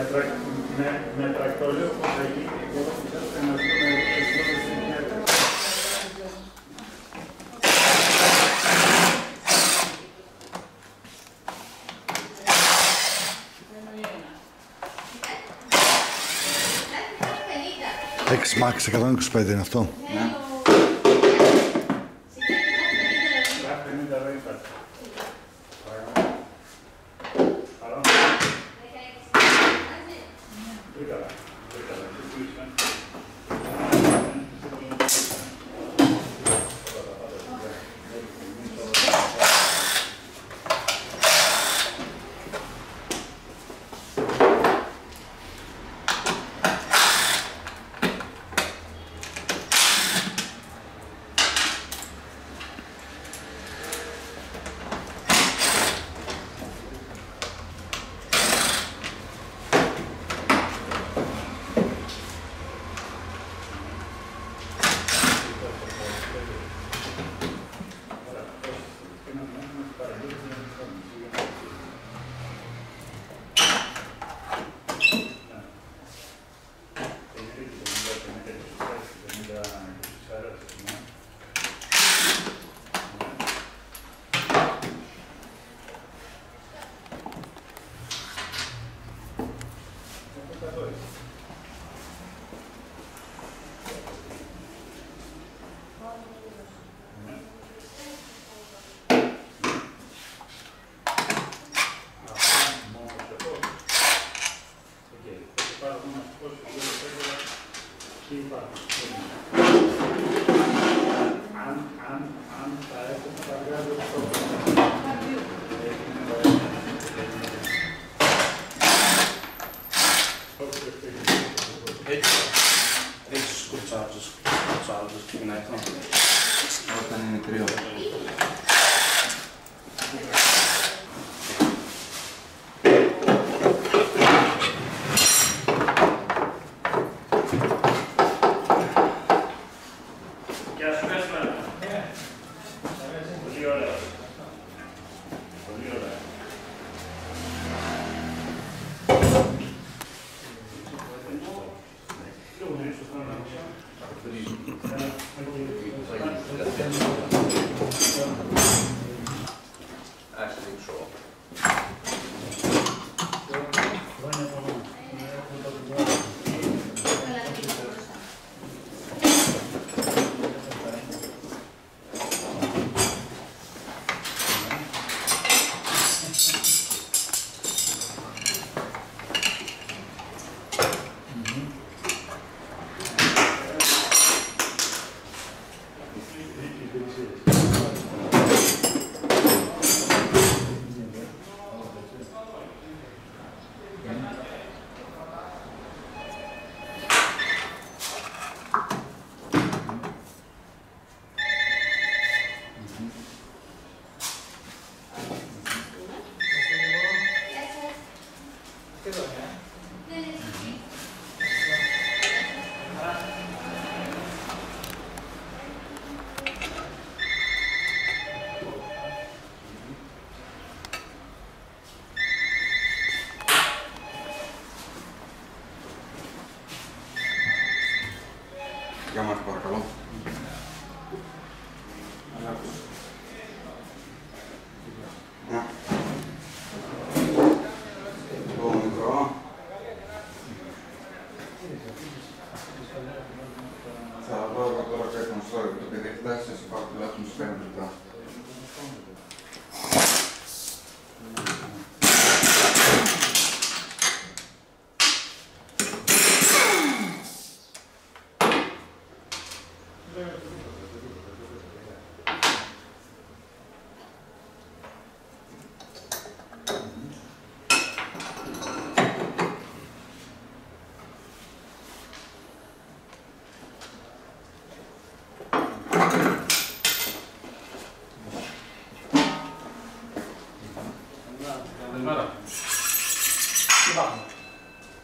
na traktorze podejdzie i głowę troszeczkę na stronę. X-Max 125 είναι αυτό.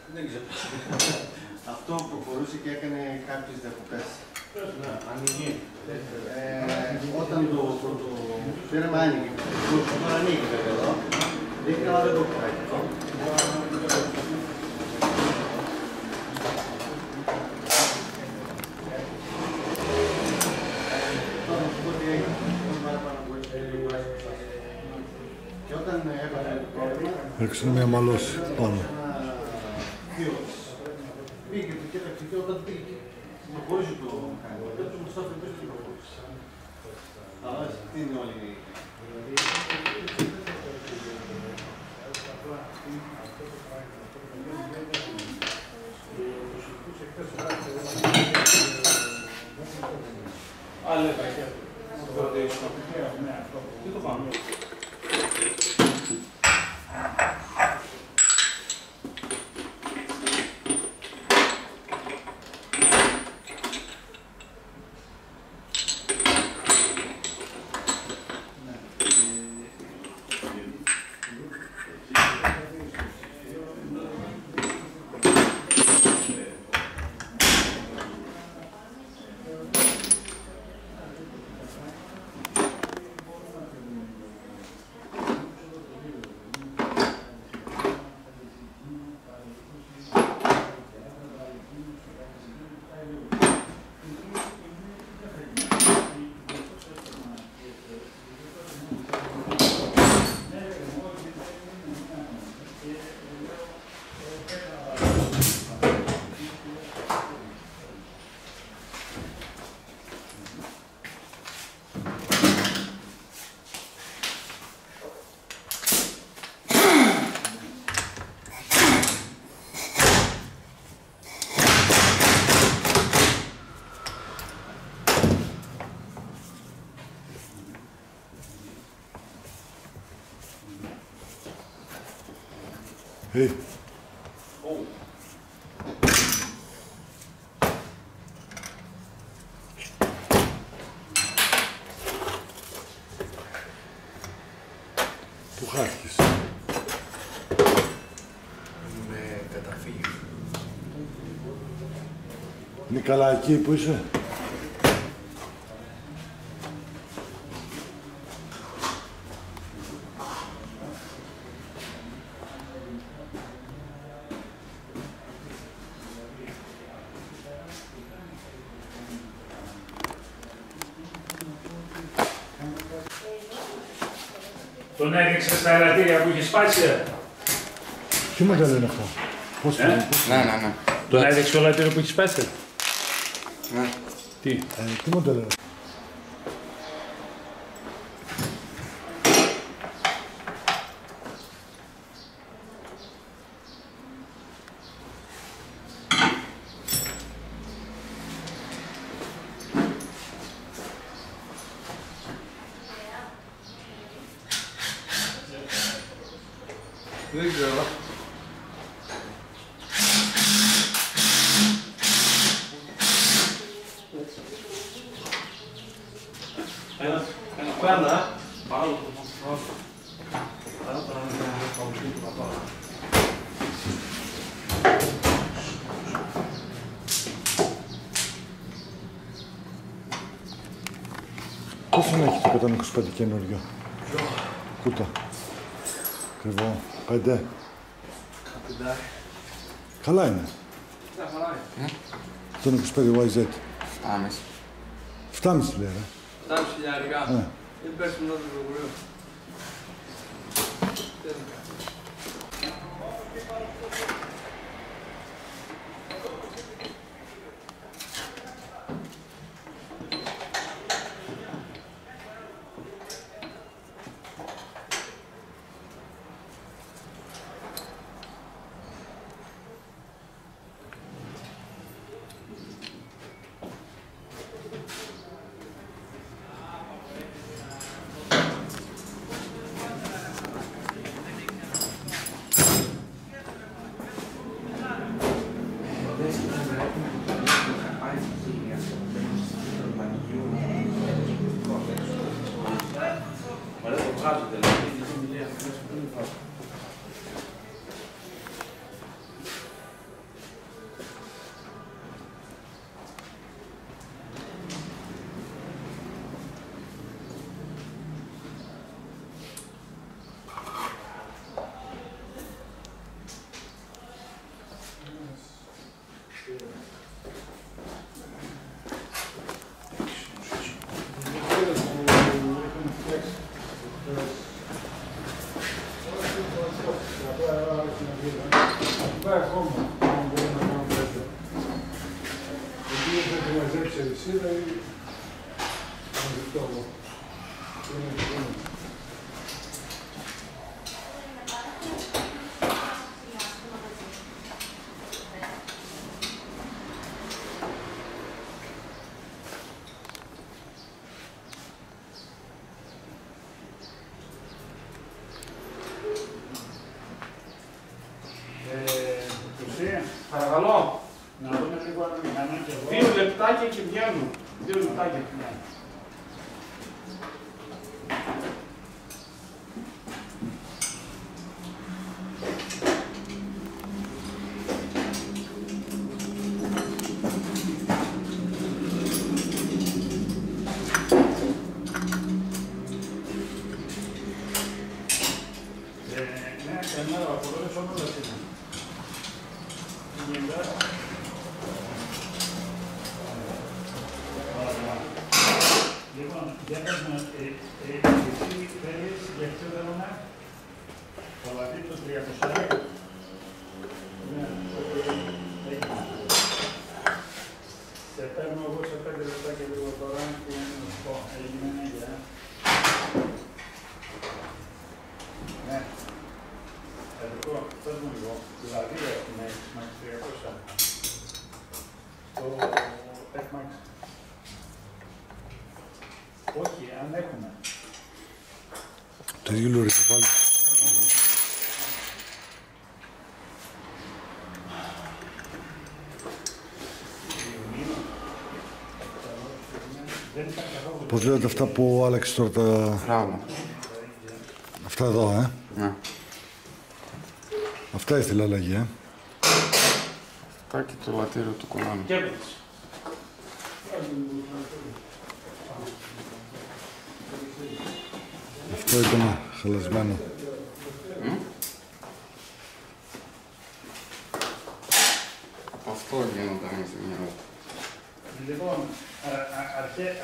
Δεν είναι Έξω να με αμαλώσει πάνω. Πήγε και όταν πήγε. Το χωρίζει το μηχανικό. Το Μουστάφι πήρε και το χωρίζει. Αλλά τι είναι όλοι. Άλλα παχιά. Τι το πάμε. Hey. Oh. Πού χάθηκες? Με καταφύγιο. Είναι καλά εκεί που είσαι? Τον έριξε στα ελαττήρια που είχε σπάσει. Τι μεγάλο είναι αυτό. Πώς το έριξε. Ναι. Τον έριξε το ελαττήριο που είχε σπάσει. Ναι. Τι μοντέλο είναι. Δεν ξέρω. Ένα. Πάνω. Πόσο να έχει το 125 καινούριο. Κούτα. Ακριβό. 5. Καλά είναι. Το 25 YZ. 7,5 λέει. 7,5 χιλιάρια. Δεν πέφτουν όλο το βουλίο. vai como? Não vou na minha empresa. Eu tenho mais gente servida e não estou bom. Παρακαλώ. Να δούμε λίγο αν είναι κανένα. 2 λεπτάκια και βγαίνουν. 2 λεπτάκια και βγαίνουν. Ναι, κανένα απολύτως όμως δεν είναι. Λοιπόν, για να εσύ θέλεις για αυτό θέλω να κολλατεί το 300. Ναι, σε παίρνω εγώ σε 5 λεπτά και λίγο τώρα και να σου πω, έγινε για... Ναι, εδώ, πες μου λίγο, δηλαδή έχουμε Xmax 300 στο Xmax. Όχι, αν έχουμε. Το ίδιο λουρίζει πάλι. Πώς λέγονται αυτά που άλλαξε τώρα τα... Φράγμα. Αυτά εδώ, Ναι. Αυτά ήθελα αλλαγή, Αυτά και το λατήριο του κολάνου. Αυτό ήταν χαλασμένο. Από αυτό γίνονταν η ζημιά. Λοιπόν,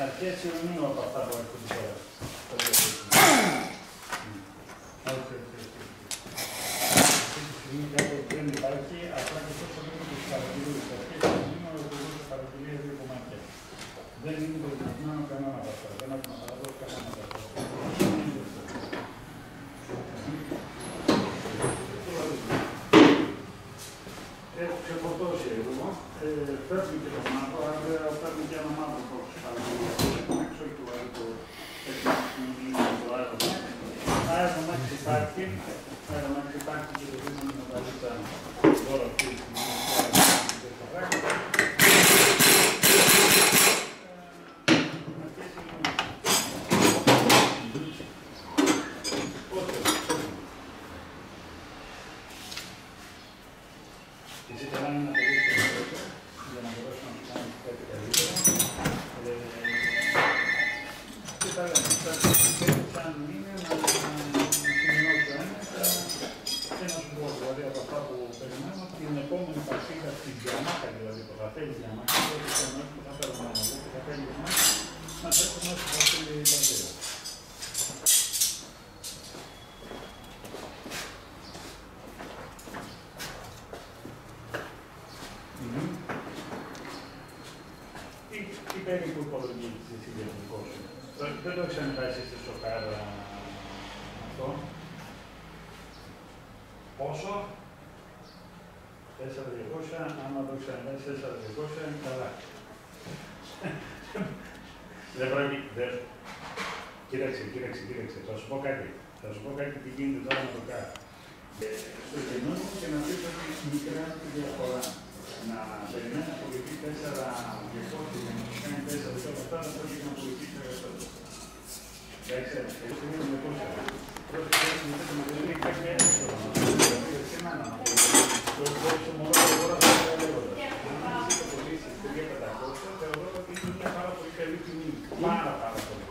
αρχές Ιουνίου από αυτά που έρχονται τώρα. Δεν υπάρχει, απλά και τόσο λίγο τους παρατηρούς. Αρχές Ιουνίου από τους παρατηρίες λίγο μάτια. Δεν είναι προβληματισμένο κανένα από αυτά. Δεν έχουμε παραδόσει κανένα από αυτά. Παίρνει και το μάτο, αλλά παίρνει και ένα μάτο πρόκειται στα λόγια. Έξω του αερικού, έτσι το αερικό. Άρα να ξυπάρχει, και το δίνουμε να βάλει τα δώρα αυτή τη στιγμή. Τι παίρνει που υπολογίζεις εσύ για τον κόσμο. Δεν το έχεις αντάξει στη σοκάρα αυτό. Πόσο? 4.200, άμα το ξαναδάσεις 4.200 είναι καλά. Δεν πρέπει, Κοίταξε, θα σου πω κάτι. Τι γίνεται τώρα με το ΚΑΡ. Στο καινούργιο και να πεις ότι μικρά τη διαφορά. Να περιμένει να απολυθεί 4 διακόπτη, να κάνει 4 διακόπτα, να πρέπει να απολυθεί 4 διακόπτα. Εντάξει, εγώ είμαι με πόσα. Πρώτη φορά που με δεν είναι κάτι έντονο. Σήμερα, το πρώτο μόνο τώρα θα είναι λέγοντα. Αν είσαι το πολίτη που για 500, θεωρώ ότι είναι μια πάρα πολύ καλή τιμή. Πάρα πολύ.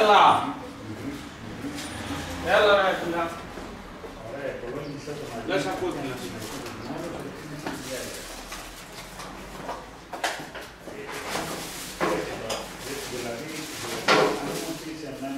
Έλα! Έλα ρε φιλά. Δεν σ' ακούω την αρχή. Δηλαδή, αν μου πεις εμένα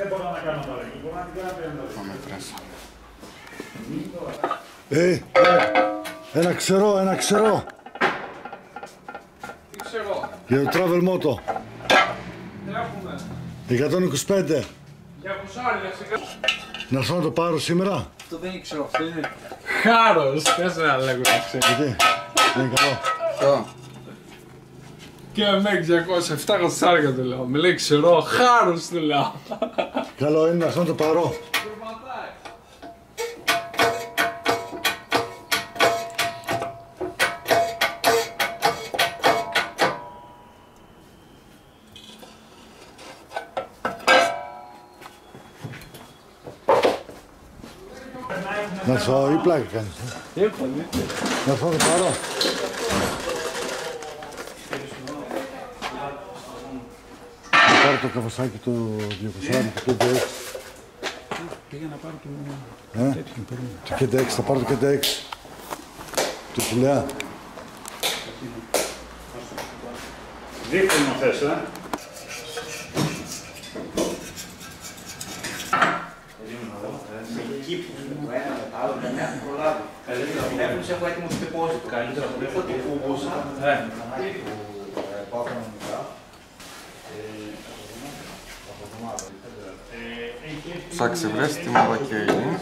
δεν μπορώ να κάνω τα λέγω. Μπορώ να την κάνω πέντε. Ένα ξερό. Τι ξερό? Για το travelmoto. Τι έχουμε? 125. Για κουσάρια σε κάτω. Να σου να το πάρω σήμερα. Αυτό δεν είναι ξερό, αυτό είναι χάρος. Θες να λέγω το ξερό? Γιατί? Δεν είναι καλό. Και με 200, 700 σάρια του λέω, με λέει ξερό, χάρος του λέω. Καλό είναι αυτό να το παρώ. Να σου η πλάκα κάνεις. Να σου το παρώ. Το καβασάκι το 200, το 5X. Πήγα να πάρω το τέτοιο. Το 5X, θα πάρω το 5X. Το πουλιά. Δείχνει να θες, ε. Ψάξε βρες τι μαλακία είναι.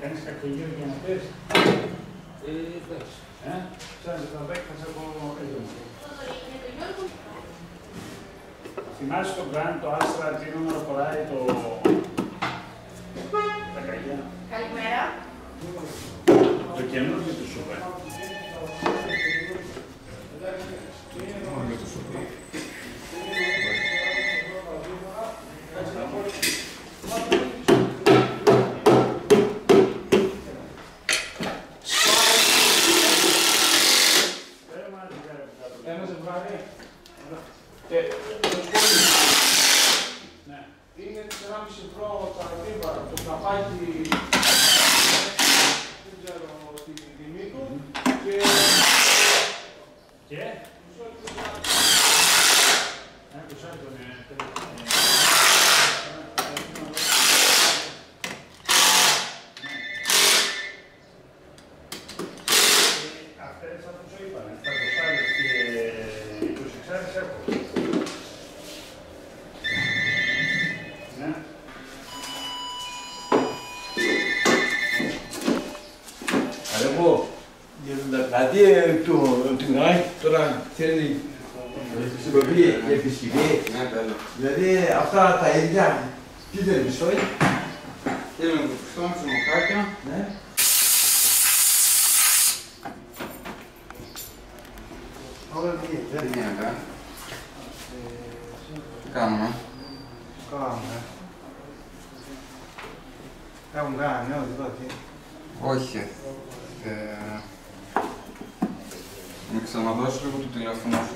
Κάνεις κάποιο γύρο για να πες? Εντάξει. Θυμάσαι τον Γκραντ, το Άστρα, τι νούμερο χωράει το... τα καγιά. Καλημέρα. Το καινούργιο του Σούπερ. Δηλαδή την γράφει τώρα θέλει επισκευή, δηλαδή αυτά τα ίδια, τι δεν μισθόει. Θέλουμε να κουφιστώσουμε μοχάκια. Όλα δεν είναι αγκά. Κάμμα. Έχουν κάνει, όχι. Όχι. Να ξαναδώσω λίγο το τηλέφωνο σου.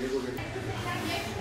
Λίγο